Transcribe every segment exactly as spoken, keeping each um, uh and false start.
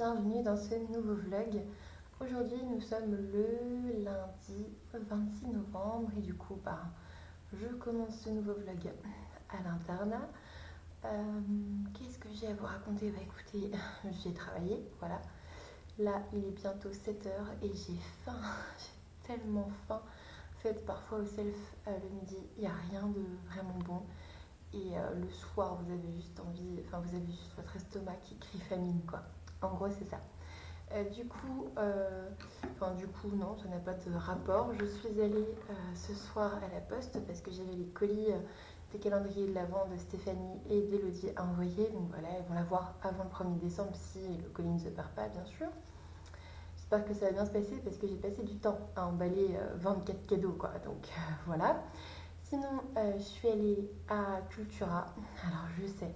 bienvenue dans ce nouveau vlog. Aujourd'hui nous sommes le lundi vingt-six novembre et du coup bah, je commence ce nouveau vlog à l'internat. Euh, Qu'est-ce que j'ai à vous raconter? Bah écoutez, j'ai travaillé, voilà. Là il est bientôt sept heures et j'ai faim, j'ai tellement faim. En fait parfois au self euh, le midi il n'y a rien de vraiment bon. Et euh, le soir, vous avez juste envie, enfin vous avez juste votre estomac qui crie famine, quoi. En gros, c'est ça. Euh, du coup, euh, enfin du coup, non, ça n'a pas de rapport. Je suis allée euh, ce soir à la poste parce que j'avais les colis euh, des calendriers de l'Avent de Stéphanie et d'Elodie à envoyer. Donc voilà, elles vont l'avoir avant le premier décembre si le colis ne se perd pas, bien sûr. J'espère que ça va bien se passer parce que j'ai passé du temps à emballer euh, vingt-quatre cadeaux, quoi. Donc euh, voilà. Sinon, euh, je suis allée à Cultura. Alors, je sais,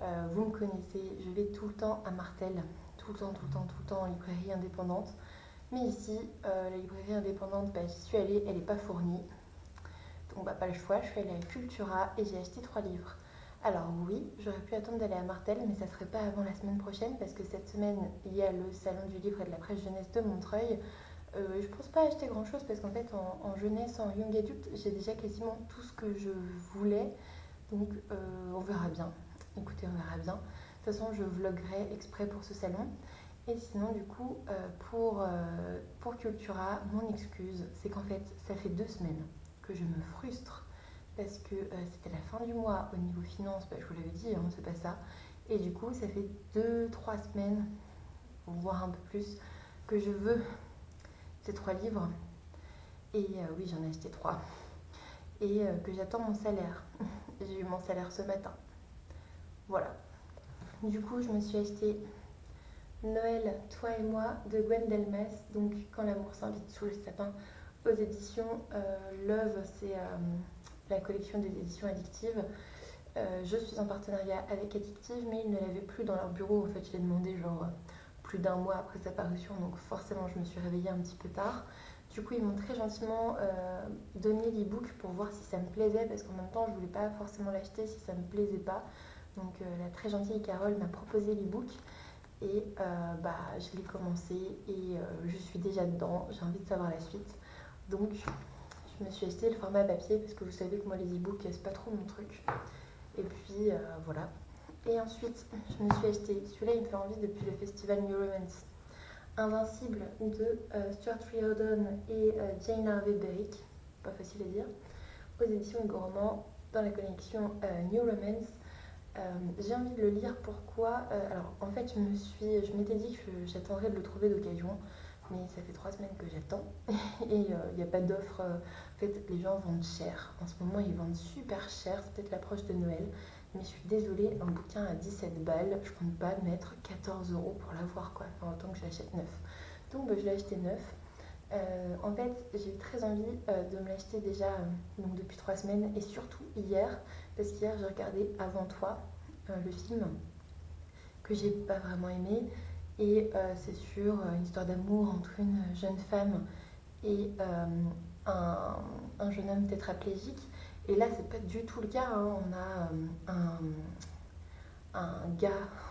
euh, vous me connaissez, je vais tout le temps à Martel, tout le temps, tout le temps, tout le temps en librairie indépendante. Mais ici, euh, la librairie indépendante, bah, j'y suis allée, elle n'est pas fournie. Donc, bah, pas le choix, je suis allée à Cultura et j'ai acheté trois livres. Alors oui, j'aurais pu attendre d'aller à Martel, mais ça ne serait pas avant la semaine prochaine parce que cette semaine, il y a le salon du livre et de la presse jeunesse de Montreuil. Euh, je pense pas acheter grand chose parce qu'en fait en, en jeunesse, en young adulte, j'ai déjà quasiment tout ce que je voulais, donc euh, on verra bien, écoutez on verra bien, de toute façon je vloguerai exprès pour ce salon. Et sinon du coup euh, pour, euh, pour Cultura, mon excuse c'est qu'en fait ça fait deux semaines que je me frustre parce que euh, c'était la fin du mois au niveau finance, bah, je vous l'avais dit, hein, c'est pas ça, et du coup ça fait deux, trois semaines, voire un peu plus, que je veux trois livres et euh, oui j'en ai acheté trois et euh, que j'attends mon salaire. J'ai eu mon salaire ce matin, voilà. Du coup je me suis acheté Noël, toi et moi de Gwen Delmas, donc Quand l'amour s'invite sous le sapin, aux éditions euh, Love, c'est euh, la collection des éditions Addictive. Euh, je suis en partenariat avec Addictive mais ils ne l'avaient plus dans leur bureau, en fait je l'ai demandé genre plus d'un mois après sa parution, donc forcément je me suis réveillée un petit peu tard. Du coup ils m'ont très gentiment euh, donné l'ebook pour voir si ça me plaisait, parce qu'en même temps je voulais pas forcément l'acheter si ça me plaisait pas. Donc euh, la très gentille Carole m'a proposé l'ebook et euh, bah, je l'ai commencé et euh, je suis déjà dedans, j'ai envie de savoir la suite. Donc je me suis acheté le format papier parce que vous savez que moi les ebooks c'est pas trop mon truc. Et puis euh, voilà. Et ensuite, je me suis acheté, celui-là il me fait envie depuis le festival New Romance, Invincible de euh, Stuart Reardon et euh, Jane Harvey-Berick, pas facile à dire, aux éditions Hugo Roman, dans la collection euh, New Romance. Euh, j'ai envie de le lire, pourquoi euh, alors en fait je me suis, je m'étais dit que j'attendrais de le trouver d'occasion, mais ça fait trois semaines que j'attends et il euh, n'y a pas d'offre. Euh, en fait les gens vendent cher, en ce moment ils vendent super cher, c'est peut-être l'approche de Noël. Mais je suis désolée, un bouquin à dix-sept balles, je compte pas mettre quatorze euros pour l'avoir, quoi. Enfin, autant que je l'achète neuf. Donc, bah, je l'ai acheté neuf. Euh, en fait, j'ai eu très envie euh, de me l'acheter déjà euh, donc depuis trois semaines et surtout hier, parce qu'hier, j'ai regardé Avant toi, euh, le film que j'ai pas vraiment aimé. Et euh, c'est sur euh, une histoire d'amour entre une jeune femme et euh, un, un jeune homme tétraplégique. Et là, c'est pas du tout le cas, hein. On a euh, un, un gars,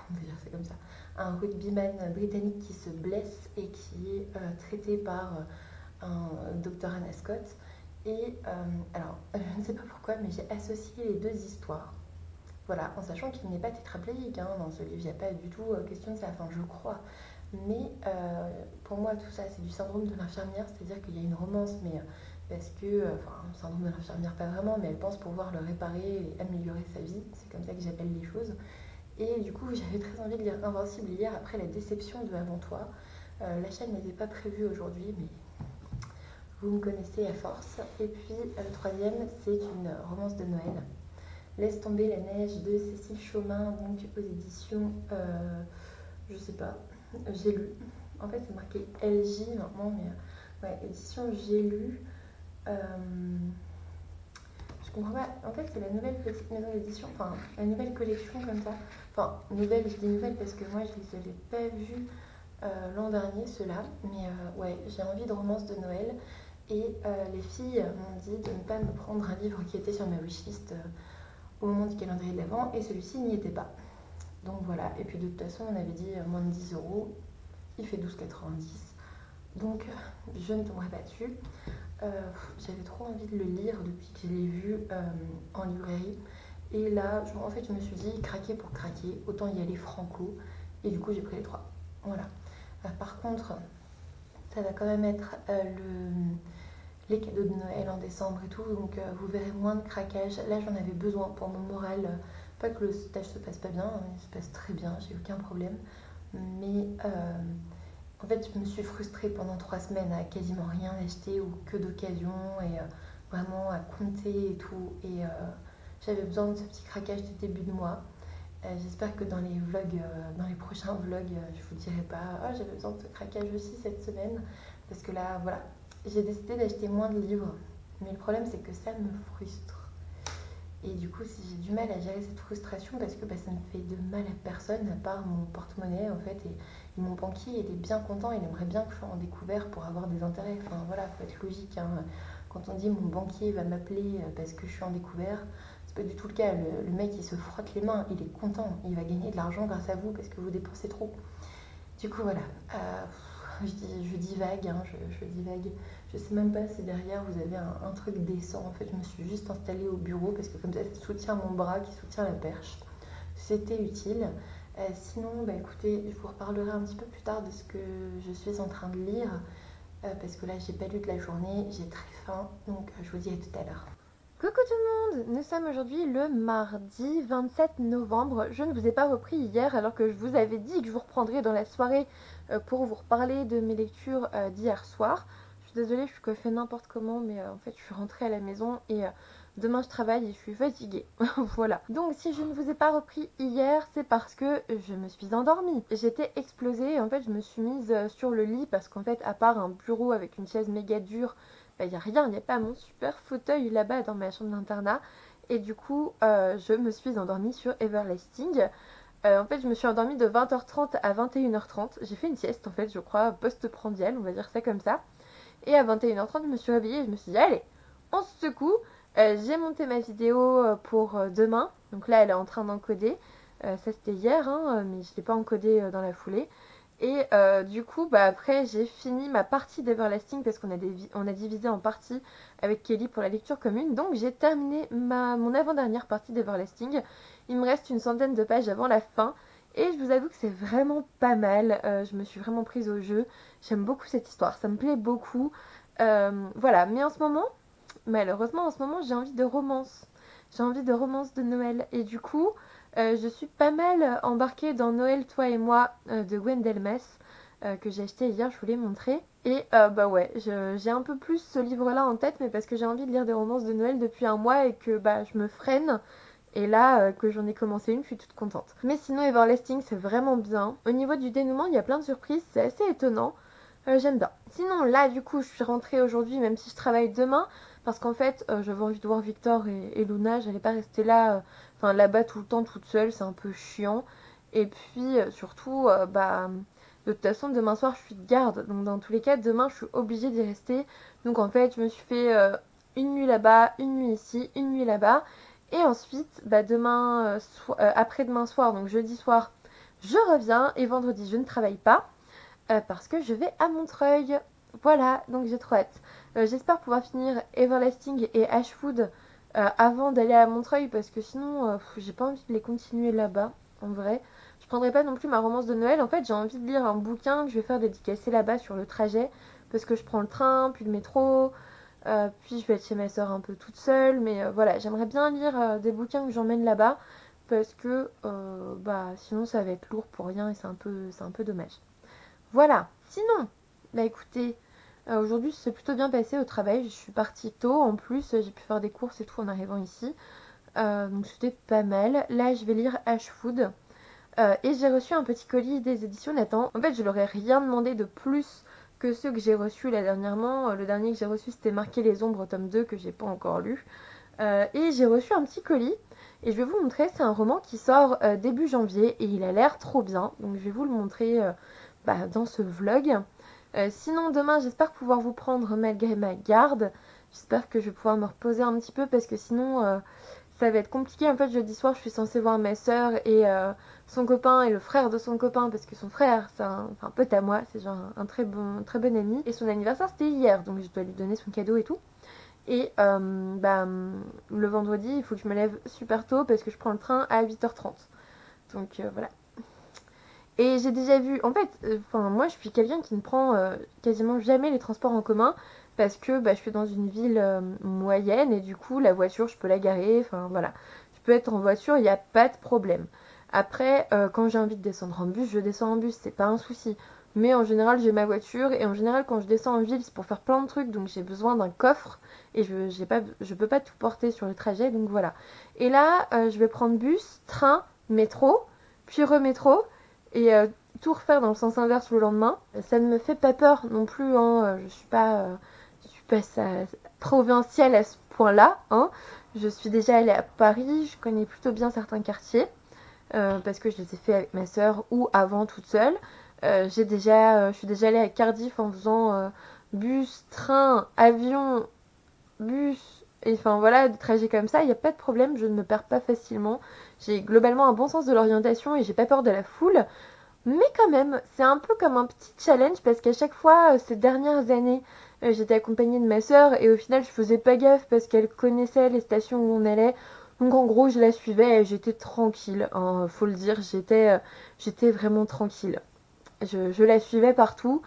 on va dire ça comme ça, un rugbyman britannique qui se blesse et qui est euh, traité par euh, un docteur Anna Scott. Et euh, alors, je ne sais pas pourquoi, mais j'ai associé les deux histoires. Voilà, en sachant qu'il n'est pas tétraplégique, hein, dans ce livre, il n'y a pas du tout question de ça, enfin je crois. Mais euh, pour moi, tout ça, c'est du syndrome de l'infirmière, c'est-à-dire qu'il y a une romance, mais... Euh, parce que, enfin, syndrome de l'infirmière, pas vraiment, mais elle pense pouvoir le réparer et améliorer sa vie, c'est comme ça que j'appelle les choses. Et du coup, j'avais très envie de lire Invincible hier, après la déception de Avant toi. Euh, la chaîne n'était pas prévue aujourd'hui, mais vous me connaissez à force. Et puis, le troisième, c'est une romance de Noël, Laisse tomber la neige de Cécile Chaumin, donc aux éditions, euh, je sais pas, j'ai lu. En fait, c'est marqué L J normalement, mais ouais, édition j'ai lu. Euh, je comprends pas, en fait c'est la nouvelle petite maison d'édition, enfin la nouvelle collection comme ça, enfin nouvelle, je dis nouvelle parce que moi je les avais pas vues euh, l'an dernier ceux-là, mais euh, ouais j'ai envie de romance de Noël et euh, les filles m'ont dit de ne pas me prendre un livre qui était sur ma wishlist euh, au moment du calendrier de l'Avent et celui-ci n'y était pas, Donc voilà, et puis de toute façon, on avait dit moins de dix euros, il fait douze euros quatre-vingt-dix. Donc je ne tomberai pas dessus. Euh, J'avais trop envie de le lire depuis que je l'ai vu euh, en librairie. Et là, je, en fait, je me suis dit, craquer pour craquer, autant y aller franco. Et du coup, j'ai pris les trois. Voilà. Euh, par contre, ça va quand même être euh, le, les cadeaux de Noël en décembre et tout. Donc, euh, vous verrez moins de craquage. Là, j'en avais besoin pour mon moral. Euh, pas que le stage se passe pas bien, hein, il se passe très bien, j'ai aucun problème. Mais euh, en fait, je me suis frustrée pendant trois semaines à quasiment rien acheter ou que d'occasion. Et euh, vraiment à compter et tout. Et... Euh, J'avais besoin de ce petit craquage du début de mois. Euh, J'espère que dans les vlogs, euh, dans les prochains vlogs, euh, je vous dirai pas oh, j'avais besoin de ce craquage aussi cette semaine. Parce que là, voilà, j'ai décidé d'acheter moins de livres. Mais le problème, c'est que ça me frustre. Et du coup, si j'ai du mal à gérer cette frustration, parce que bah, ça ne fait de mal à personne, à part mon porte-monnaie, en fait. Et, et mon banquier était bien content. Il aimerait bien que je sois en découvert pour avoir des intérêts. Enfin, voilà, faut être logique. Hein. Quand on dit mon banquier va m'appeler parce que je suis en découvert, du tout le cas, le, le mec il se frotte les mains, il est content, il va gagner de l'argent grâce à vous parce que vous dépensez trop. Du coup voilà, euh, je, dis, je divague, hein, je, je divague, je sais même pas si derrière vous avez un, un truc décent. En fait je me suis juste installée au bureau parce que comme ça ça soutient mon bras qui soutient la perche, c'était utile. Euh, sinon bah écoutez, je vous reparlerai un petit peu plus tard de ce que je suis en train de lire euh, parce que là j'ai pas lu de la journée, j'ai très faim, donc je vous dis à tout à l'heure. Coucou tout le monde, nous sommes aujourd'hui le mardi vingt-sept novembre. Je ne vous ai pas repris hier alors que je vous avais dit que je vous reprendrai dans la soirée pour vous reparler de mes lectures d'hier soir. Je suis désolée, je suis coiffée n'importe comment, mais en fait je suis rentrée à la maison et demain je travaille et je suis fatiguée. Voilà. Donc si je ne vous ai pas repris hier, c'est parce que je me suis endormie. J'étais explosée et en fait je me suis mise sur le lit parce qu'en fait à part un bureau avec une chaise méga dure, il n'y a rien, il n'y a pas mon super fauteuil là-bas dans ma chambre d'internat. Et du coup, euh, je me suis endormie sur Everlasting. Euh, en fait, je me suis endormie de vingt heures trente à vingt et une heures trente. J'ai fait une sieste, en fait, je crois, post-prandial, on va dire ça comme ça. Et à vingt et une heures trente, je me suis réveillée et je me suis dit, allez, on se secoue. Euh, J'ai monté ma vidéo pour demain. Donc là, elle est en train d'encoder. Euh, ça, c'était hier, hein, mais je ne l'ai pas encodée dans la foulée. Et euh, du coup, bah, après, j'ai fini ma partie d'Everlasting parce qu'on a, on a divisé en parties avec Kelly pour la lecture commune. Donc, j'ai terminé ma, mon avant-dernière partie d'Everlasting. Il me reste une centaine de pages avant la fin. Et je vous avoue que c'est vraiment pas mal. Euh, je me suis vraiment prise au jeu. J'aime beaucoup cette histoire. Ça me plaît beaucoup. Euh, voilà. Mais en ce moment, malheureusement, en ce moment, j'ai envie de romance. J'ai envie de romance de Noël. Et du coup... Euh, je suis pas mal embarquée dans Noël, toi et moi euh, de Gwen Delmas euh, que j'ai acheté hier, je vous l'ai montré. Et euh, bah ouais, j'ai un peu plus ce livre-là en tête, mais parce que j'ai envie de lire des romances de Noël depuis un mois et que bah je me freine. Et là, euh, que j'en ai commencé une, je suis toute contente. Mais sinon, Everlasting, c'est vraiment bien. Au niveau du dénouement, il y a plein de surprises, c'est assez étonnant. Euh, J'aime bien. Sinon, là, du coup, je suis rentrée aujourd'hui, même si je travaille demain. Parce qu'en fait, euh, j'avais envie de voir Victor et, et Luna. J'allais pas rester là, enfin euh, là-bas tout le temps, toute seule. C'est un peu chiant. Et puis, euh, surtout, euh, bah, de toute façon, demain soir, je suis de garde. Donc, dans tous les cas, demain, je suis obligée d'y rester. Donc, en fait, je me suis fait euh, une nuit là-bas, une nuit ici, une nuit là-bas. Et ensuite, bah, demain, euh, so euh, après-demain soir, donc jeudi soir, je reviens. Et vendredi, je ne travaille pas euh, parce que je vais à Montreuil. Voilà, donc j'ai trop hâte. Euh, J'espère pouvoir finir Everlasting et Ashwood euh, avant d'aller à Montreuil parce que sinon euh, j'ai pas envie de les continuer là-bas en vrai. Je prendrai pas non plus ma romance de Noël. En fait j'ai envie de lire un bouquin que je vais faire dédicacer là-bas sur le trajet parce que je prends le train, puis le métro, euh, puis je vais être chez ma soeur un peu toute seule. Mais euh, voilà, j'aimerais bien lire euh, des bouquins que j'emmène là-bas parce que euh, bah sinon ça va être lourd pour rien et c'est un peu, c'est un peu dommage. Voilà, sinon, bah écoutez... Euh, Aujourd'hui, c'est plutôt bien passé au travail. Je suis partie tôt. En plus, j'ai pu faire des courses et tout en arrivant ici. Euh, donc, c'était pas mal. Là, je vais lire Ashwood. Euh, et j'ai reçu un petit colis des éditions Nathan. En fait, je leur ai rien demandé de plus que ceux que j'ai reçus là dernièrement. Euh, le dernier que j'ai reçu, c'était Marquer les Ombres, tome deux, que j'ai pas encore lu. Euh, et j'ai reçu un petit colis. Et je vais vous montrer. C'est un roman qui sort euh, début janvier. Et il a l'air trop bien. Donc, je vais vous le montrer euh, bah, dans ce vlog. Euh, sinon demain j'espère pouvoir vous prendre malgré ma garde, j'espère que je vais pouvoir me reposer un petit peu parce que sinon euh, ça va être compliqué. En fait, jeudi soir, je suis censée voir ma soeur et euh, son copain et le frère de son copain, parce que son frère, c'est un, un pote à moi, c'est genre un, un très bon, très bon ami. Et son anniversaire, c'était hier, donc je dois lui donner son cadeau et tout. Et euh, bah, le vendredi, il faut que je me lève super tôt parce que je prends le train à huit heures trente. Donc euh, voilà. Et j'ai déjà vu... En fait, euh, moi, je suis quelqu'un qui ne prend euh, quasiment jamais les transports en commun parce que bah, je suis dans une ville euh, moyenne et du coup, la voiture, je peux la garer. Enfin, voilà. Je peux être en voiture, il n'y a pas de problème. Après, euh, quand j'ai envie de descendre en bus, je descends en bus. C'est pas un souci. Mais en général, j'ai ma voiture et en général, quand je descends en ville, c'est pour faire plein de trucs. Donc, j'ai besoin d'un coffre et je j'ai pas, je peux pas tout porter sur le trajet. Donc, voilà. Et là, euh, je vais prendre bus, train, métro, puis remétro et euh, tout refaire dans le sens inverse le lendemain. Ça ne me fait pas peur non plus. Hein. Je suis pas, euh, je suis pas ça, provinciale à ce point-là. Hein. Je suis déjà allée à Paris. Je connais plutôt bien certains quartiers euh, parce que je les ai fait avec ma soeur ou avant toute seule. Euh, j'ai déjà, euh, je suis déjà allée à Cardiff en faisant euh, bus, train, avion, bus, et enfin voilà, des trajets comme ça, il n'y a pas de problème, je ne me perds pas facilement. J'ai globalement un bon sens de l'orientation et j'ai pas peur de la foule, mais quand même, c'est un peu comme un petit challenge parce qu'à chaque fois, euh, ces dernières années, euh, j'étais accompagnée de ma sœur et au final, je faisais pas gaffe parce qu'elle connaissait les stations où on allait. Donc en gros, je la suivais et j'étais tranquille, hein, faut le dire, j'étais euh, j'étais vraiment tranquille. Je, je la suivais partout.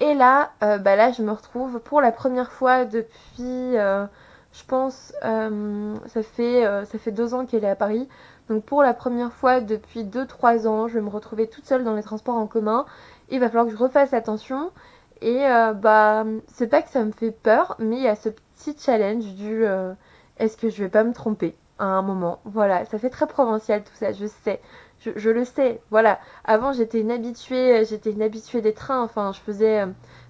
Et là, euh, bah là, je me retrouve pour la première fois depuis, euh, je pense, euh, ça fait, euh, ça fait deux ans qu'elle est à Paris. Donc pour la première fois depuis deux trois ans, je vais me retrouver toute seule dans les transports en commun. Il va falloir que je refasse attention. Et euh, bah, c'est pas que ça me fait peur, mais il y a ce petit challenge du euh, est-ce que je vais pas me tromper à un moment. Voilà, ça fait très provincial tout ça, je sais. Je, je le sais, voilà. Avant, j'étais une habituée, j'étais une habituée des trains. Enfin, je faisais... Euh,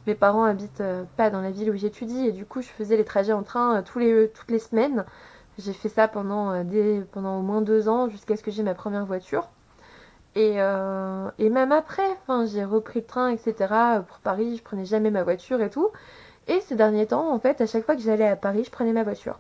mes parents habitent euh, pas dans la ville où j'étudie. Et du coup, je faisais les trajets en train euh, tous les, euh, toutes les semaines. J'ai fait ça pendant, euh, des, pendant au moins deux ans, jusqu'à ce que j'ai ma première voiture. Et, euh, et même après, j'ai repris le train, et cetera. Pour Paris, je prenais jamais ma voiture et tout. Et ces derniers temps, en fait, à chaque fois que j'allais à Paris, je prenais ma voiture.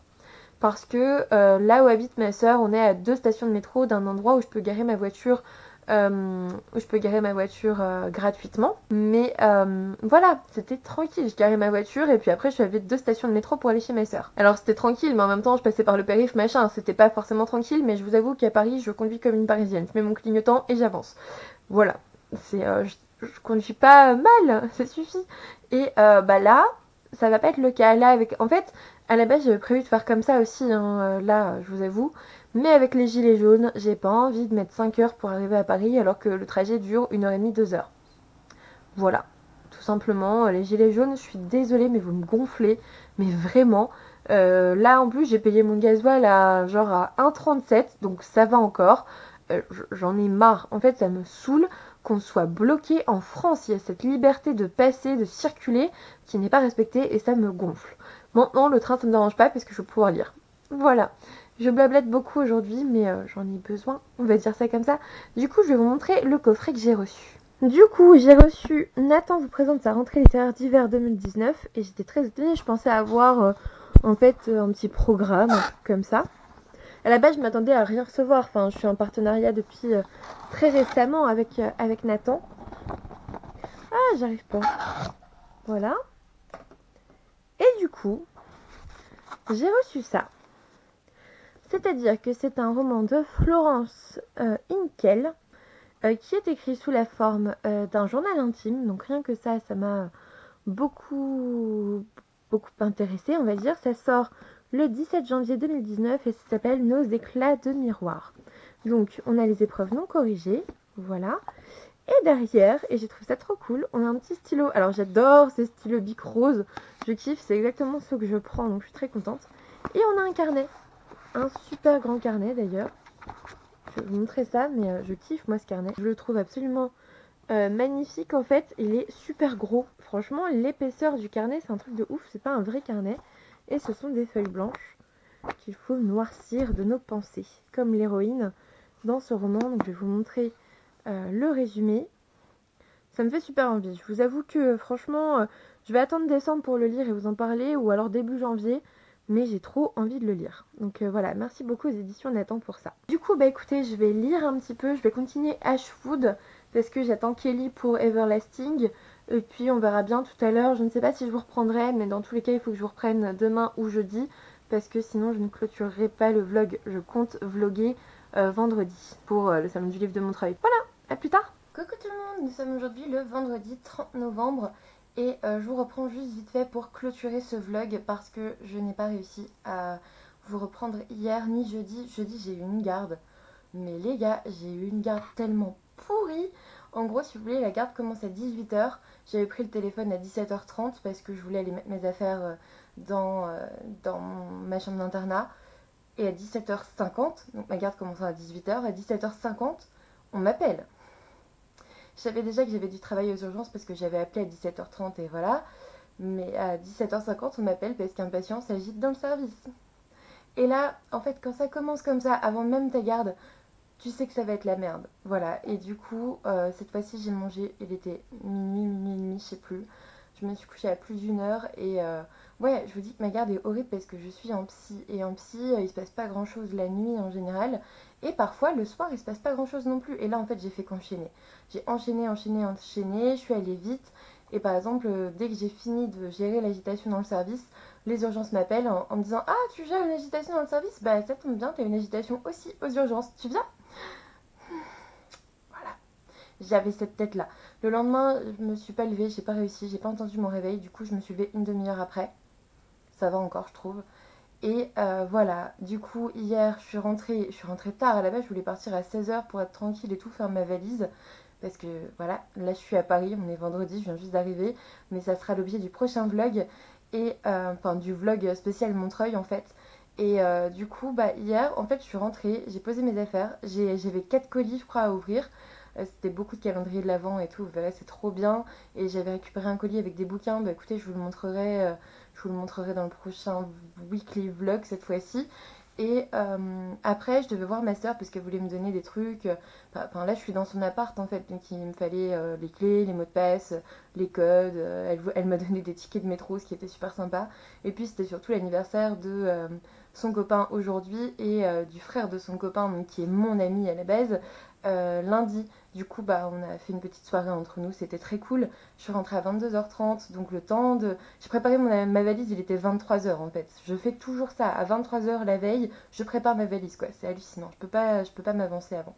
Parce que euh, là où habite ma sœur, on est à deux stations de métro d'un endroit où je peux garer ma voiture, euh, où je peux garer ma voiture euh, gratuitement. Mais euh, voilà, c'était tranquille. Je garais ma voiture et puis après, je suis allée deux stations de métro pour aller chez ma sœur. Alors c'était tranquille, mais en même temps, je passais par le périph', machin. C'était pas forcément tranquille, mais je vous avoue qu'à Paris, je conduis comme une parisienne. Je mets mon clignotant et j'avance. Voilà, c'est, euh, je, je conduis pas mal, ça suffit. Et euh, bah là, ça va pas être le cas. Là, avec, en fait... À la base, j'avais prévu de faire comme ça aussi, hein, là, je vous avoue. Mais avec les gilets jaunes, j'ai pas envie de mettre cinq heures pour arriver à Paris alors que le trajet dure une heure trente, deux heures. Voilà, tout simplement. Les gilets jaunes, je suis désolée, mais vous me gonflez. Mais vraiment, euh, là, en plus, j'ai payé mon gasoil à genre à un virgule trente-sept, donc ça va encore. Euh, j'en ai marre. En fait, ça me saoule qu'on soit bloqué en France. Il y a cette liberté de passer, de circuler, qui n'est pas respectée et ça me gonfle. Maintenant, le train, ça ne me dérange pas parce que je vais pouvoir lire. Voilà. Je blablate beaucoup aujourd'hui, mais euh, j'en ai besoin. On va dire ça comme ça. Du coup, je vais vous montrer le coffret que j'ai reçu. Du coup, j'ai reçu Nathan vous présente sa rentrée littéraire d'hiver deux mille dix-neuf. Et j'étais très étonnée. Je pensais avoir, euh, en fait, un petit programme comme ça. À la base, je m'attendais à rien recevoir. Enfin, je suis en partenariat depuis euh, très récemment avec, euh, avec Nathan. Ah, j'arrive pas. Voilà. Et du coup, j'ai reçu ça. C'est-à-dire que c'est un roman de Florence euh, Hinckel euh, qui est écrit sous la forme euh, d'un journal intime. Donc rien que ça, ça m'a beaucoup, beaucoup intéressée, on va dire. Ça sort le dix-sept janvier deux mille dix-neuf et ça s'appelle « Nos éclats de miroir ». Donc on a les épreuves non corrigées, voilà. Et derrière, et j'ai trouvé ça trop cool, on a un petit stylo. Alors j'adore ces stylos Bic rose, je kiffe, c'est exactement ce que je prends, donc je suis très contente. Et on a un carnet, un super grand carnet d'ailleurs. Je vais vous montrer ça, mais je kiffe moi ce carnet. Je le trouve absolument euh, magnifique en fait, il est super gros. Franchement, l'épaisseur du carnet, c'est un truc de ouf, c'est pas un vrai carnet. Et ce sont des feuilles blanches qu'il faut noircir de nos pensées, comme l'héroïne dans ce roman. Donc je vais vous montrer... Euh, le résumé, ça me fait super envie. Je vous avoue que franchement, euh, je vais attendre décembre pour le lire et vous en parler, ou alors début janvier, mais j'ai trop envie de le lire. Donc euh, voilà, merci beaucoup aux éditions Nathan pour ça. Du coup, bah écoutez, je vais lire un petit peu, je vais continuer Ashwood, parce que j'attends Kelly pour Everlasting, et puis on verra bien tout à l'heure, je ne sais pas si je vous reprendrai, mais dans tous les cas il faut que je vous reprenne demain ou jeudi, parce que sinon je ne clôturerai pas le vlog, je compte vloguer euh, vendredi pour euh, le salon du livre de Montreuil. Voilà, à plus tard. Coucou tout le monde, nous sommes aujourd'hui le vendredi trente novembre, et euh, je vous reprends juste vite fait pour clôturer ce vlog, parce que je n'ai pas réussi à vous reprendre hier ni jeudi, jeudi j'ai eu une garde, mais les gars j'ai eu une garde tellement pourrie. En gros, si vous voulez, la garde commence à dix-huit heures. J'avais pris le téléphone à dix-sept heures trente parce que je voulais aller mettre mes affaires dans, dans ma chambre d'internat. Et à dix-sept heures cinquante, donc ma garde commençant à dix-huit heures, à dix-sept heures cinquante, on m'appelle. Je savais déjà que j'avais du travail aux urgences parce que j'avais appelé à dix-sept heures trente et voilà. Mais à dix-sept heures cinquante, on m'appelle parce qu'un patient s'agite dans le service. Et là, en fait, quand ça commence comme ça, avant même ta garde, tu sais que ça va être la merde, voilà. Et du coup, euh, cette fois-ci, j'ai mangé, il était minuit, minuit et demi, je sais plus. Je me suis couchée à plus d'une heure et euh, ouais, je vous dis que ma garde est horrible parce que je suis en psy. Et en psy, euh, il se passe pas grand-chose la nuit en général. Et parfois, le soir, il se passe pas grand-chose non plus. Et là, en fait, j'ai fait qu'enchaîner. J'ai enchaîné, enchaîné, enchaîné, je suis allée vite. Et par exemple, euh, dès que j'ai fini de gérer l'agitation dans le service, les urgences m'appellent en, en me disant « Ah, tu gères une agitation dans le service? Bah, ça tombe bien, t'as une agitation aussi aux urgences, tu viens ?» Voilà, j'avais cette tête là. Le lendemain, je me suis pas levée, j'ai pas réussi, j'ai pas entendu mon réveil, du coup je me suis levée une demi-heure après. Ça va encore, je trouve. Et euh, voilà, du coup hier je suis rentrée, je suis rentrée tard à la base, je voulais partir à seize heures pour être tranquille et tout, faire ma valise. Parce que voilà, là je suis à Paris, on est vendredi, je viens juste d'arriver, mais ça sera l'objet du prochain vlog, et euh, enfin du vlog spécial Montreuil en fait. Et euh, du coup, bah, hier, en fait, je suis rentrée, j'ai posé mes affaires, j'avais quatre colis, je crois, à ouvrir. Euh, C'était beaucoup de calendriers de l'Avent et tout, vous verrez, c'est trop bien. Et j'avais récupéré un colis avec des bouquins, bah écoutez, je vous le montrerai, euh, je vous le montrerai dans le prochain weekly vlog cette fois-ci. Et euh, après, je devais voir ma soeur parce qu'elle voulait me donner des trucs. Enfin, là, je suis dans son appart, en fait, donc il me fallait euh, les clés, les mots de passe, les codes. Euh, elle elle m'a donné des tickets de métro, ce qui était super sympa. Et puis, c'était surtout l'anniversaire de... Euh, son copain aujourd'hui et euh, du frère de son copain, donc qui est mon ami à la base, euh, lundi. Du coup, bah, on a fait une petite soirée entre nous, c'était très cool. Je suis rentrée à vingt-deux heures trente, donc le temps de... J'ai préparé mon, ma valise, il était vingt-trois heures en fait. Je fais toujours ça, à vingt-trois heures la veille, je prépare ma valise, quoi. C'est hallucinant, je peux pas, je peux pas m'avancer avant.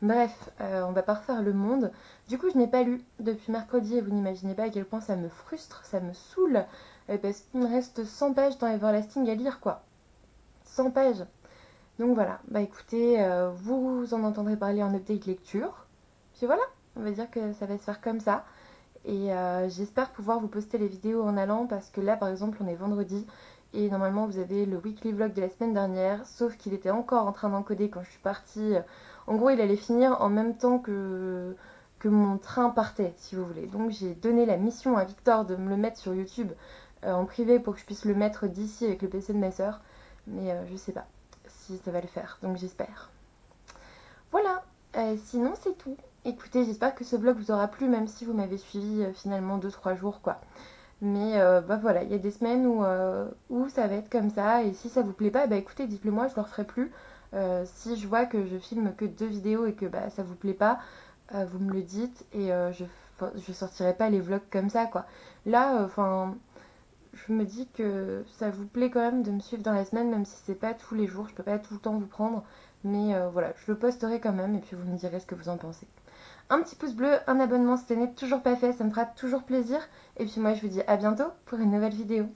Bref, euh, on va pas refaire le monde. Du coup, je n'ai pas lu depuis mercredi et vous n'imaginez pas à quel point ça me frustre, ça me saoule, euh, parce qu'il me reste cent pages dans Everlasting à lire, quoi. cent pages. Donc voilà, bah écoutez, euh, vous en entendrez parler en update lecture. Puis voilà, on va dire que ça va se faire comme ça. Et euh, j'espère pouvoir vous poster les vidéos en allant parce que là par exemple on est vendredi et normalement vous avez le weekly vlog de la semaine dernière, sauf qu'il était encore en train d'encoder quand je suis partie. En gros il allait finir en même temps que, que mon train partait si vous voulez. Donc j'ai donné la mission à Victor de me le mettre sur YouTube euh, en privé pour que je puisse le mettre d'ici avec le P C de ma soeur. Mais euh, je sais pas si ça va le faire, donc j'espère. Voilà, euh, sinon c'est tout. Écoutez, j'espère que ce vlog vous aura plu, même si vous m'avez suivi euh, finalement deux trois jours, quoi. Mais euh, bah voilà, il y a des semaines où, euh, où ça va être comme ça, et si ça vous plaît pas, bah écoutez, dites-le moi, je le referai plus. Euh, si je vois que je filme que deux vidéos et que bah ça vous plaît pas, euh, vous me le dites, et euh, je, je sortirai pas les vlogs comme ça, quoi. Là, enfin... Euh, je me dis que ça vous plaît quand même de me suivre dans la semaine, même si c'est pas tous les jours, je peux pas tout le temps vous prendre, mais euh, voilà, je le posterai quand même et puis vous me direz ce que vous en pensez. Un petit pouce bleu, un abonnement si ce n'est toujours pas fait, ça me fera toujours plaisir, et puis moi je vous dis à bientôt pour une nouvelle vidéo.